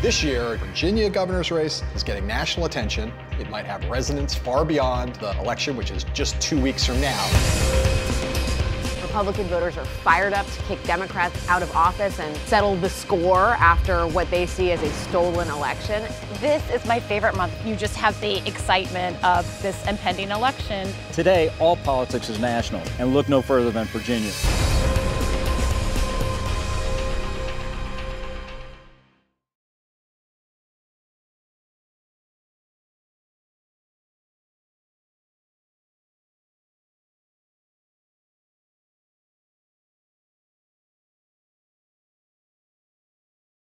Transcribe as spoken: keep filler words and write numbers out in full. This year, the Virginia governor's race is getting national attention. It might have resonance far beyond the election, which is just two weeks from now. Republican voters are fired up to kick Democrats out of office and settle the score after what they see as a stolen election. This is my favorite month. You just have the excitement of this impending election. Today, all politics is national, and look no further than Virginia.